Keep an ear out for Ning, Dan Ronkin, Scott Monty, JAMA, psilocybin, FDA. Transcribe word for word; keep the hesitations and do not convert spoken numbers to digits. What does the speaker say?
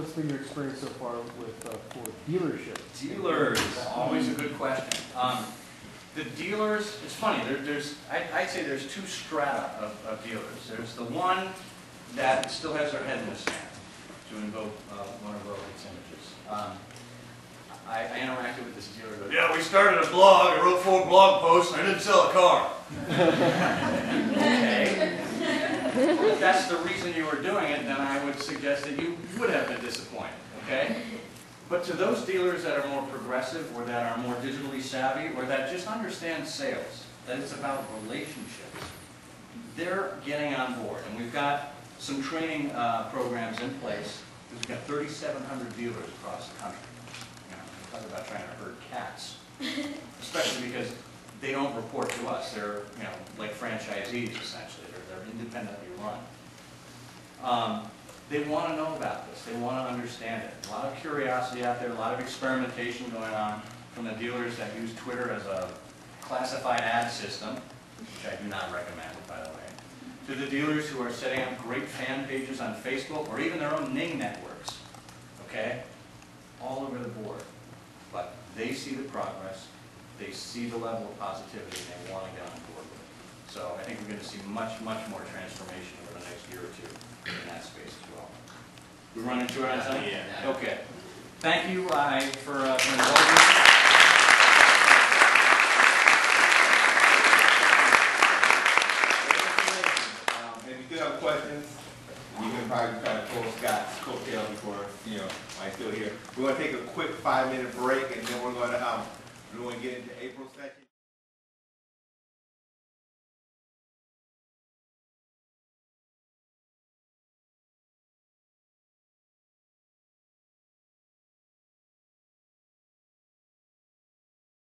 what's been your experience so far with uh, for dealership? Dealers, always a good question. Um, the dealers, it's funny. There, there's, I, I'd say there's two strata of, of dealers. There's the one that still has their head in the sand, to invoke uh, one of Roland's images. Um, I, I interacted with this dealer. Goes, yeah, we started a blog. I wrote four blog posts, and I didn't sell a car. Okay. Well, if that's the reason you were doing it, then I would suggest that you would have been disappointed, okay? But to those dealers that are more progressive, or that are more digitally savvy, or that just understand sales, that it's about relationships, they're getting on board. And we've got some training uh, programs in place. We've got thirty-seven hundred dealers across the country. You know, we talk about trying to herd cats, especially because they don't report to us. They're, you know, like franchisees, essentially. They're, they're independently run. Um, they want to know about this. They want to understand it. A lot of curiosity out there, a lot of experimentation going on from the dealers that use Twitter as a classified ad system, which I do not recommend, by the way, to the dealers who are setting up great fan pages on Facebook or even their own Ning networks, okay? All over the board. But they see the progress. They see the level of positivity and they want to get on board with it. So I think we're going to see much, much more transformation over the next year or two in that space as well. We run into it on time? Yeah. Okay. Thank you uh, for uh, for involving me. Questions. You can probably try to pull Scott's coattail before, you know, I'm still here. We're going to take a quick five minute break and then we're going to, um, we're going to get into April's session.